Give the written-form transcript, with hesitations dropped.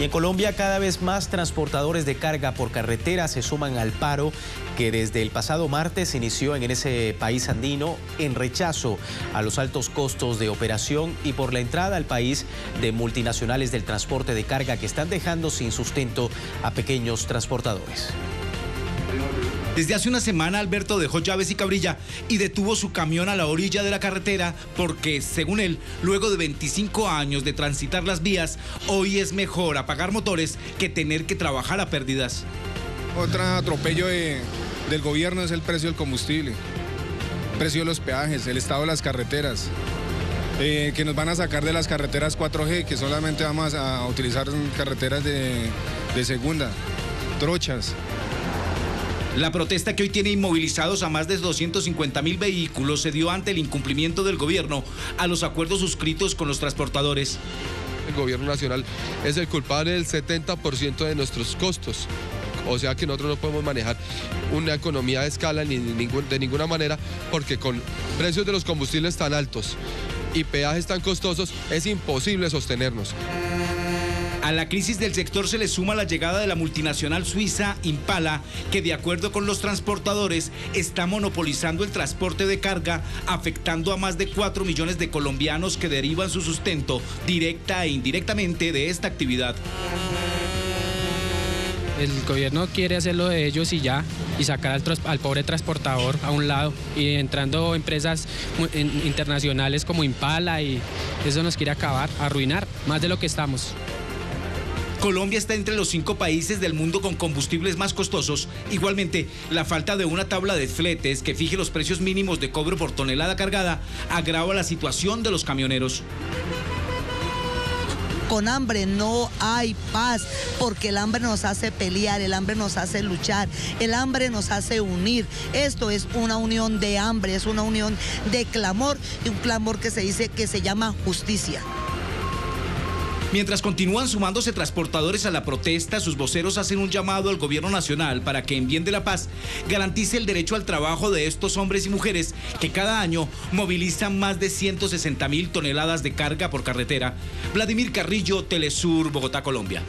Y en Colombia cada vez más transportadores de carga por carretera se suman al paro que desde el pasado martes inició en ese país andino en rechazo a los altos costos de operación y por la entrada al país de multinacionales del transporte de carga que están dejando sin sustento a pequeños transportadores. Desde hace una semana Alberto dejó llaves y cabrilla y detuvo su camión a la orilla de la carretera porque, según él, luego de 25 años de transitar las vías, hoy es mejor apagar motores que tener que trabajar a pérdidas. Otro atropello del gobierno es el precio del combustible, el precio de los peajes, el estado de las carreteras, que nos van a sacar de las carreteras 4G, que solamente vamos a utilizar carreteras de segunda, trochas. La protesta que hoy tiene inmovilizados a más de 250.000 vehículos se dio ante el incumplimiento del gobierno a los acuerdos suscritos con los transportadores. El gobierno nacional es el culpable del 70% de nuestros costos, o sea que nosotros no podemos manejar una economía de escala de ninguna manera, porque con precios de los combustibles tan altos y peajes tan costosos es imposible sostenernos. A la crisis del sector se le suma la llegada de la multinacional suiza Impala, que de acuerdo con los transportadores está monopolizando el transporte de carga, afectando a más de 4 millones de colombianos que derivan su sustento directa e indirectamente de esta actividad. El gobierno quiere hacerlo de ellos y ya, y sacar al pobre transportador a un lado, y entrando empresas internacionales como Impala, y eso nos quiere acabar, arruinar más de lo que estamos. Colombia está entre los 5 países del mundo con combustibles más costosos. Igualmente, la falta de una tabla de fletes que fije los precios mínimos de cobro por tonelada cargada agrava la situación de los camioneros. Con hambre no hay paz, porque el hambre nos hace pelear, el hambre nos hace luchar, el hambre nos hace unir. Esto es una unión de hambre, es una unión de clamor, y un clamor que se dice que se llama justicia. Mientras continúan sumándose transportadores a la protesta, sus voceros hacen un llamado al gobierno nacional para que, en bien de la paz, garantice el derecho al trabajo de estos hombres y mujeres que cada año movilizan más de 160.000 toneladas de carga por carretera. Vladimir Carrillo, Telesur, Bogotá, Colombia.